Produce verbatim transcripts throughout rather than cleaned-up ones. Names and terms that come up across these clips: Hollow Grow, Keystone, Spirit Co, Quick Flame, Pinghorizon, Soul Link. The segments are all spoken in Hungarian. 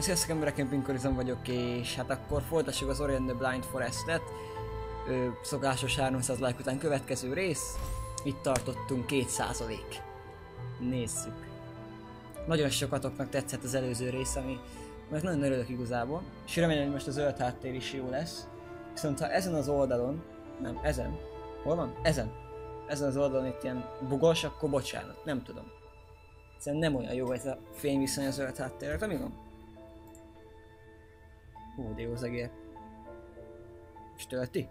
Sziasztok emberek, én Pinghorizon vagyok, és hát akkor folytassuk az Ori and the Blind Forest-et. Ö, szokásos háromszáz like után következő rész. Itt tartottunk kétszázalék. Nézzük. Nagyon sokatoknak tetszett az előző rész, ami mert nagyon örülök igazából. És remélem, hogy most a zöld háttér is jó lesz. Viszont ha ezen az oldalon, nem, ezen, hol van? Ezen. Ezen az oldalon itt ilyen bugos, akkor bocsánat, nem tudom. Szerintem nem olyan jó ez a fényviszony a zöld háttérre, nem igaz? Hú, de jó az egér. És tölti?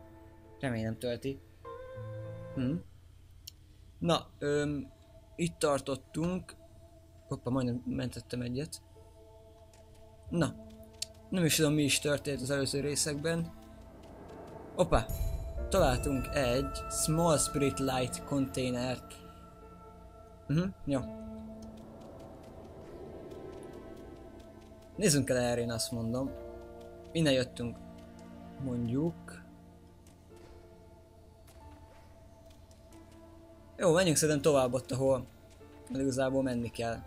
Remélem tölti. Hm. Na, öm, itt tartottunk. Hoppa, majdnem mentettem egyet. Na, nem is tudom, mi is történt az előző részekben. Hoppá, találtunk egy Small Spirit Light containert. Mhm, jó. Nézzünk el erre, én azt mondom. Innen jöttünk, mondjuk. Jó, menjünk szerintem tovább ott, ahol igazából menni kell.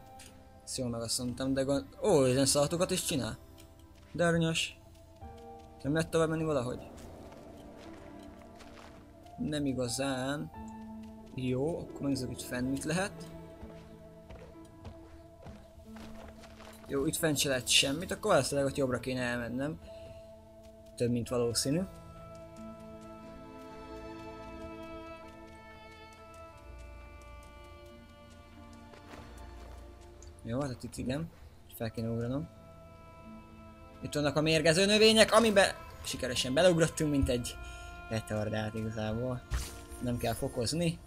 Ezt jól meg azt mondtam, de gond... Ó, ilyen szalatokat is csinál? De aranyos. Nem lehet tovább menni valahogy? Nem igazán. Jó, akkor megnézzük itt fenn mit lehet. Jó, itt fent se lehet semmit, akkor valószínűleg ott jobbra kéne elmennem. Több mint valószínű. Jó, hát itt igen. Fel kéne ugranom. Itt vannak a mérgező növények, amiben sikeresen beleugrottunk, mint egy retardált igazából. Nem kell fokozni.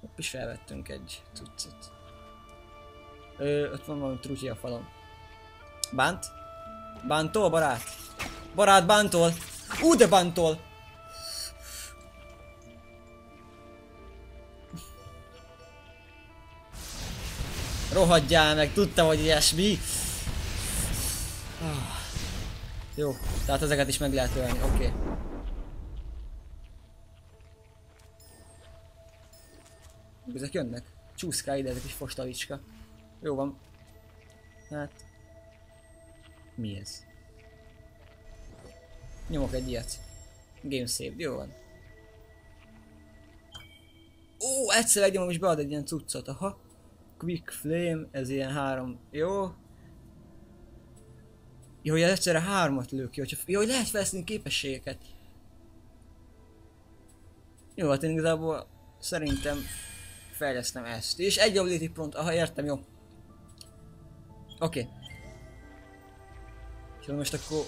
Hopp, is felvettünk egy cuccot. Ö, ott van valami trutyi a falon. Bánt? Bántol, barát? Barát, bántol! Ú, de bántol! Rohadjál meg, tudtam, hogy ilyesmi! Ah. Jó, tehát ezeket is meg lehet ölni, oké. Okay. Ezek jönnek? Csúszkál ide, ezek is fostalicska. Jó van. Hát... Mi ez? Nyomok egy ilyet. Game save, jó van. Ó, egyszer egy nyomom is bead egy ilyen cuccot, aha. Quick Flame, ez ilyen három... Jó. Jó, hogy egyszerre hármat lő ki, hogyha... Jó, hogy lehet veszni képességeket. Jó, hát én igazából szerintem fejlesztem ezt. És egy ability pont, aha, értem, jó. Oké. Okay. És most akkor...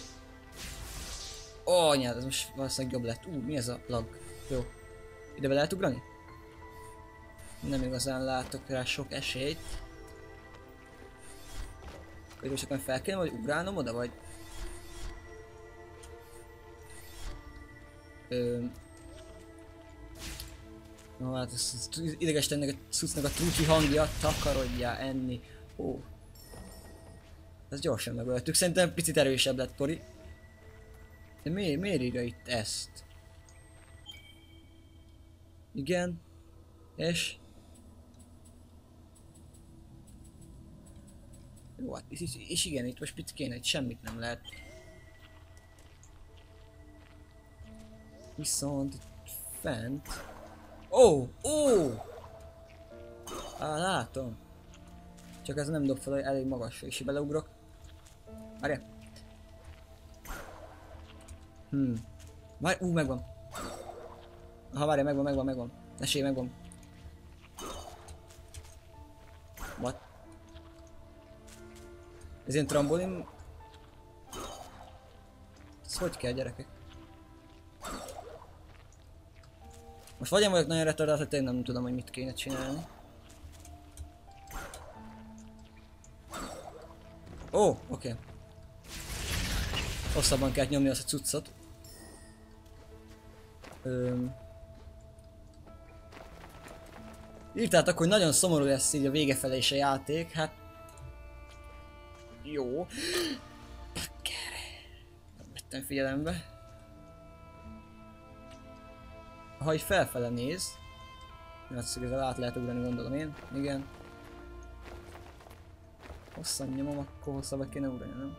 Ó, anyád, ez most valószínűleg jobb lett. Ú, mi ez a lag? Jó. Ide be lehet ugrani? Nem igazán látok rá sok esélyt. Akkor csak nem fel kéne, vagy ugrálnom oda, vagy... Öm... Na hát, ideges ennek a cuccnak a trutyi hangja, takarodjál enni. Ó. Ezt gyorsan megöltük, szerintem picit erősebb lett Tori. De mi, miért írja itt ezt? Igen. És... Jó, hát, és, és igen, itt most mit kéne, itt semmit nem lehet. Viszont fent... Ó! Ó! Á, látom. Csak ez nem dob fel, hogy elég magasra, és beleugrok. Várjál. Hmm. Várj, ú, megvan. Aha, várjál, megvan, megvan, megvan. Esély, megvan. What? Ez ilyen trambolin... Ez hogy kell, gyerekek? Most vagy én vagyok nagyon retardált, hogy én nem tudom, hogy mit kéne csinálni. Ó, oké. Okay. Hosszabban kell nyomni azt a cuccot. Öm. Írtátok, hogy nagyon szomorú lesz így a vége felé is a játék, hát... Jó. Bakker. Nem vettem figyelembe. Ha így felfele néz... Azt hiszem, át lehet ugrani, gondolom én. Igen. Hosszan nyomom, akkor hosszabb kéne ugrani, nem?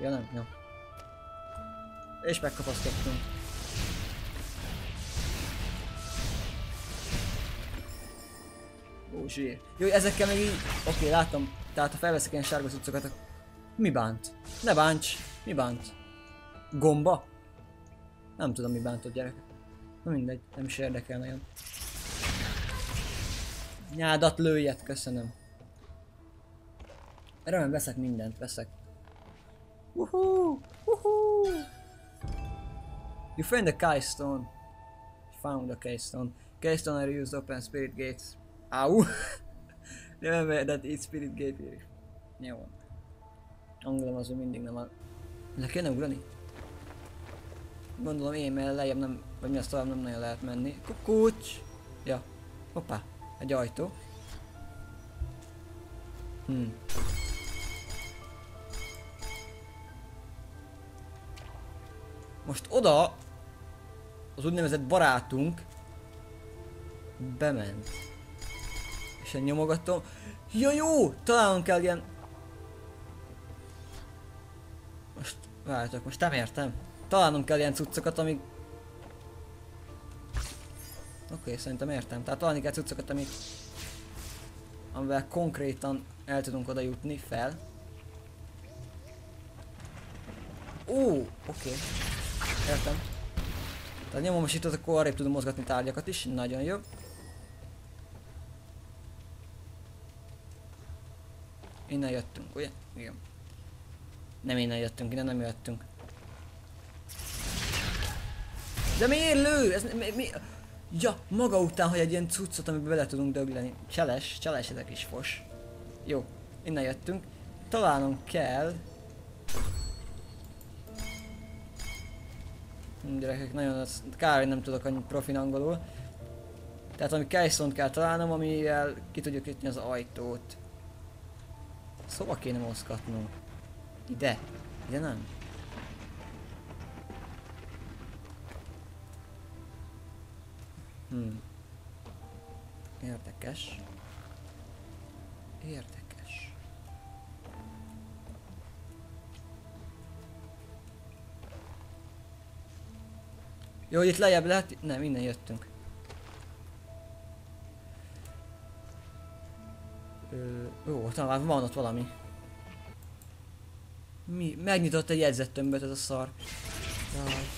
Ja nem? Jó. És megkapasztottunk. Ó, zsír. Jó, ezekkel még így... Oké, okay, látom. Tehát ha felveszek ilyen sárga cuccokat, akkor... Mi bánt? Ne bánts! Mi bánt? Gomba? Nem tudom, mi bántott, gyerekek. Na mindegy, nem is érdekel nagyon. Nyádat lőjed, köszönöm. Remélem veszek mindent, veszek. Uhú! Uhú! You found the Keystone. Found the Keystone. Keystone are used open spirit gates. Au! Remember that it's spirit gate here. Jó van. Angolom az mindig nem a... Le kéne ugrani? Gondolom én, mert lejjebb nem... Vagy mi az, tovább nem nagyon lehet menni. Kukucs! Ja. Hoppá. Egy ajtó. Hm. Most oda az úgynevezett barátunk bement. És én nyomogatom. Ja, jó! Találnom kell ilyen... Most várjátok, most nem értem. Találnom kell ilyen cuccokat, amik... Oké, okay, szerintem értem. Tehát találni kell cuccokat, amik... amivel konkrétan el tudunk oda jutni fel. Ó, oké. Okay. Értem. Tehát nyomom most itt, akkor arrébb tudom mozgatni tárgyakat is. Nagyon jó. Innen jöttünk, ugye? Igen. Nem innen jöttünk, innen nem jöttünk. De miért lő? Ez mi, mi? Ja, maga után, hogy egy ilyen cuccot, amiben bele tudunk dögleni. Cseles, cseles, ezek is fos. Jó, innen jöttünk. Találnom kell. Gyerekek, nagyon az... Kár, hogy nem tudok annyi profin angolul. Tehát ami Keystone-t kell találnom, amivel ki tudjuk jutni az ajtót. Szóval kéne mozgatnunk. Ide. Ide nem? Hmm. Érdekes. Érdekes. Jó, hogy itt lejjebb lehet... Nem, innen jöttünk. Ö, ó, talán van ott valami. Mi? Megnyitott egy jegyzettömböt ez a szar. Jaj.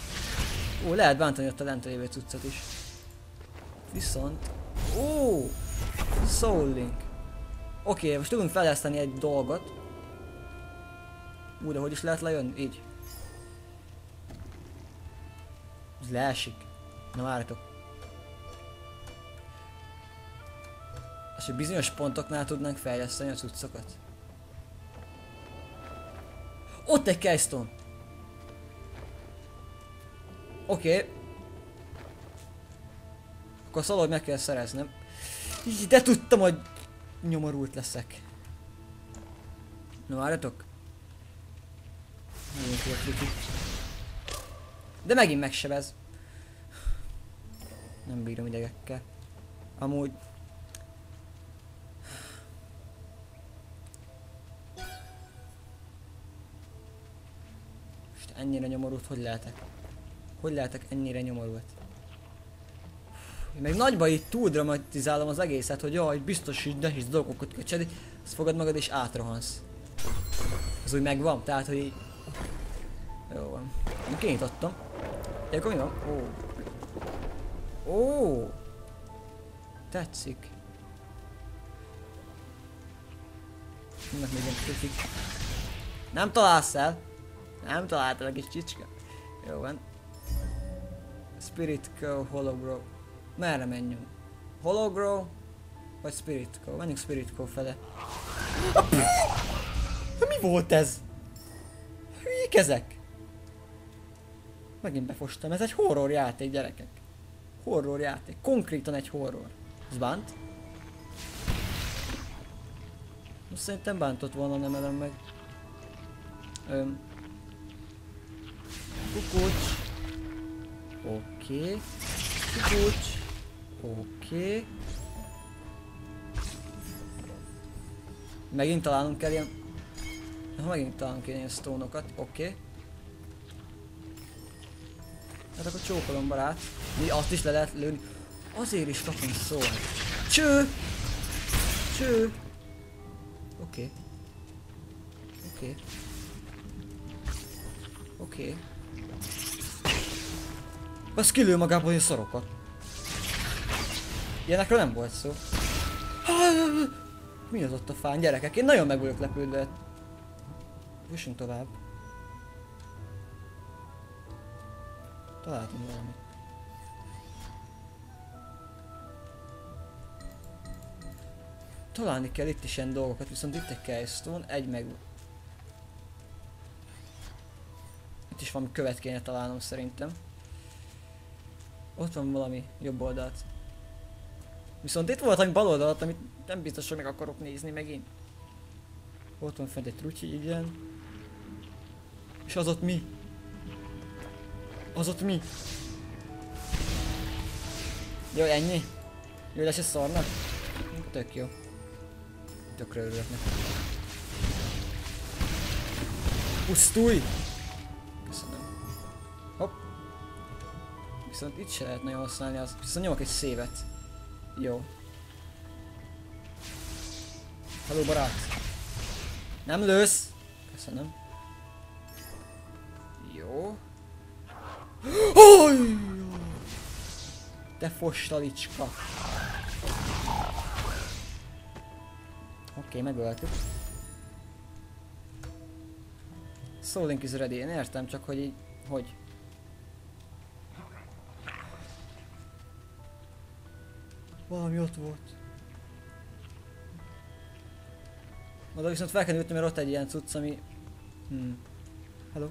Ó, lehet bántani ott a lent lévő cuccot is. Viszont... Ó! Soul Link. Oké, okay, most tudunk fejleszteni egy dolgot. Ú, de hogy is lehet lejönni? Így. Ez leesik. Na várjatok. És hogy bizonyos pontoknál tudnánk fejleszteni a cuccokat. Ott egy Keystone! Oké. Okay. Akkor szóval, hogy meg kell szereznem. De tudtam, hogy nyomorult leszek. Na várjatok. De megint megsebez. Nem bírom idegekkel. Amúgy... Most ennyire nyomorult, hogy lehetek? Hogy lehetek ennyire nyomorult? Én meg nagyba itt túl dramatizálom az egészet, hogy jaj, biztos, hogy nehéz dolgokat kell csinálni, azt fogad magad és átrohansz. Az úgy megvan, tehát, hogy így... Jó van. Én kinyitottam. Ja, akkor mi van? Ó. Ó. Tetszik. Ennek még nem tetszik. Nem találsz el. Nem találtál a kis csicska. Jó van. Spirit Co, Hollow Grow. Merre menjünk? Hollow Grow? Vagy Spirit Co? Menjünk Spirit Co fele. Mi volt ez? Hülyék ezek? Megint befostam. Ez egy horror játék, gyerekek. Horror játék. Konkrétan egy horror. Ez bánt? Most szerintem bántott volna, nem elem meg. Öm. Kukucs. Oké. Okay. Kukucs. Oké. Okay. Megint találnunk kell ilyen... Na, megint talán kéne stone-okat, oké. Okay. Hát akkor csókolom, barát. Mi azt is le lehet lőni. Azért is fucking szól. Cső! Cső! Oké. Okay. Oké. Okay. Oké. Okay. Azt kilő magából ilyen szarokat. Ilyenekről nem volt szó. Mi az ott a fán, gyerekek? Én nagyon meg vagyok lepődve. Jussunk tovább. Találtam valamit. Találni kell itt is ilyen dolgokat, viszont itt egy Keystone, egy meg... Itt is valami követ kéne találnom szerintem. Ott van valami jobb oldalt. Viszont itt volt egy bal oldalt, amit nem biztos, hogy meg akarok nézni megint. Ott van fent egy trutyi, igen. És az ott mi? Az ott mi? Jó, ennyi? Jó, lesz ez szarnak? Tök jó. Tökre örülök neki. Pusztulj! Köszönöm. Hopp. Viszont itt se lehet nagyon használni az. Viszont nyomok egy szévet. Jó. Hello, barát! Nem lősz! Köszönöm. Jó. Hoj! Te fostalicska! Oké, okay, megöltük. Soul Link is ready. Én értem, csak hogy így... Hogy? Valami ott volt. Oda viszont fel kell jutni, mert ott egy ilyen cucc, ami... Hmm. Hello?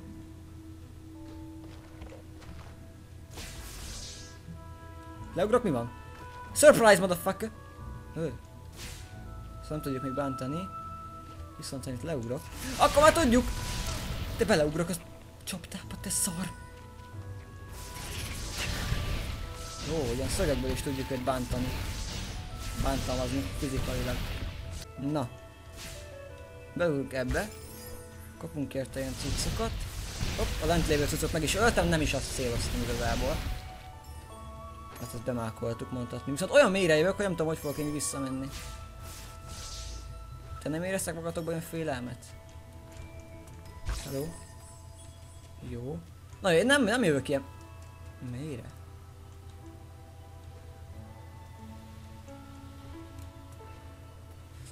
Leugrok, mi van? Surprise, motherfucker! Ő. Ezt nem tudjuk még bántani. Viszont ha itt leugrok... Akkor már tudjuk! Te beleugrok az csaptába, te szar! Ó, ugyan szögekből is tudjuk őt bántani. Bántalmazni fizikailag. Na. Belülünk ebbe. Kapunk érte ilyen cuccokat. Hopp, a lent lévő cuccot meg is öltem, nem is azt céloztam igazából. Hát ezt bemákoltuk, mondhatni. Viszont olyan mélyre jövök, hogy nem tudom, hogy fogok én visszamenni. Te nem éreztek magatokban olyan félelmet? Hello? Jó. Na, én nem, nem jövök ilyen... Mélyre?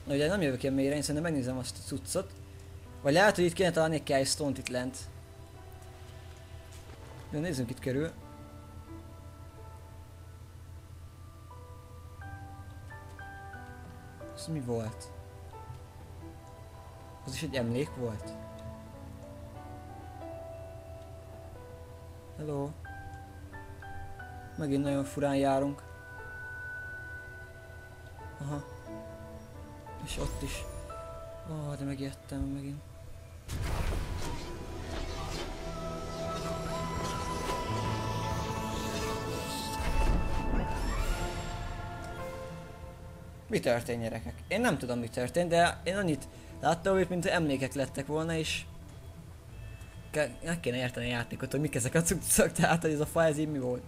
Na, ugye nem jövök ilyen mélyre, én szerintem megnézem azt a cuccot. Vagy lehet, hogy itt kéne találni egy Keystone-t itt lent. Jó, nézzünk itt körül. Ez mi volt? Az is egy emlék volt? Hello? Megint nagyon furán járunk. Aha. És ott is. Ó, oh, de megijedtem megint. Mi történt, gyerekek? Én nem tudom, mi történt, de én annyit láttam, hogy mint emlékek lettek volna, és... Ke- meg kéne érteni a játékot, hogy mik ezek a cuccok, tehát hogy ez a fa, ez így mi volt.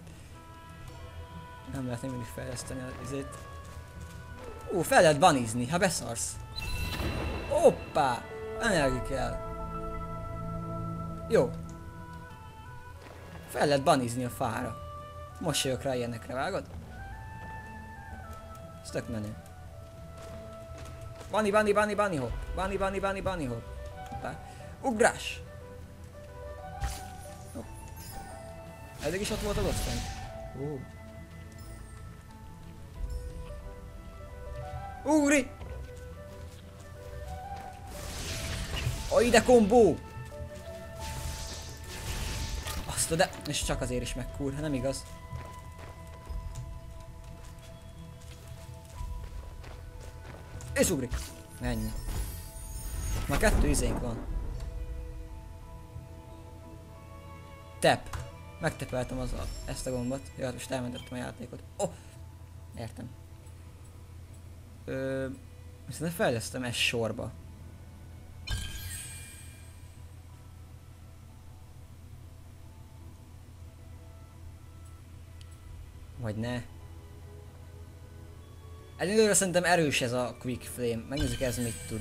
Nem lehet nem mindig fejleszteni az izét. Ó, fel lehet banizni, ha beszarsz. Hoppá! Energi kell. Jó. Fel lehet banizni a fára. Most jövök rá ilyenekre, vágod? Ez tök menő. Bani, bani, bani, bani, hopp. Bani, bani, bani, bani, hopp. Hoppá. Ugrás! Hopp. Eddig is ott volt az ott fent. Ó. Ugri! A ide kombó! Azt oda... És csak azért is megkúr, nem igaz? És ugri! Ennyi. Már kettő izénk van. Tep. Megtepeltem az a, ezt a gombot. Jó, most elmentettem a játékot. Ó! Oh! Értem. Ö, viszont fejlesztem ezt sorba. Vagy ne. Egyelőre szerintem erős ez a Quick Flame. Megnézzük, ez mit tud.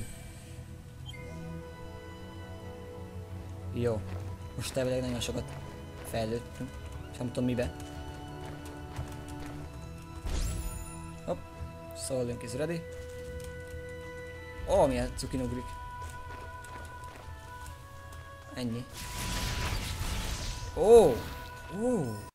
Jó. Most elvileg nagyon sokat fejlődtünk. És nem tudom mibe. Hopp. Soul Link is ready. Ó, oh, milyen cukin ugrik. Ennyi. Ó. Oh. Ó. Oh.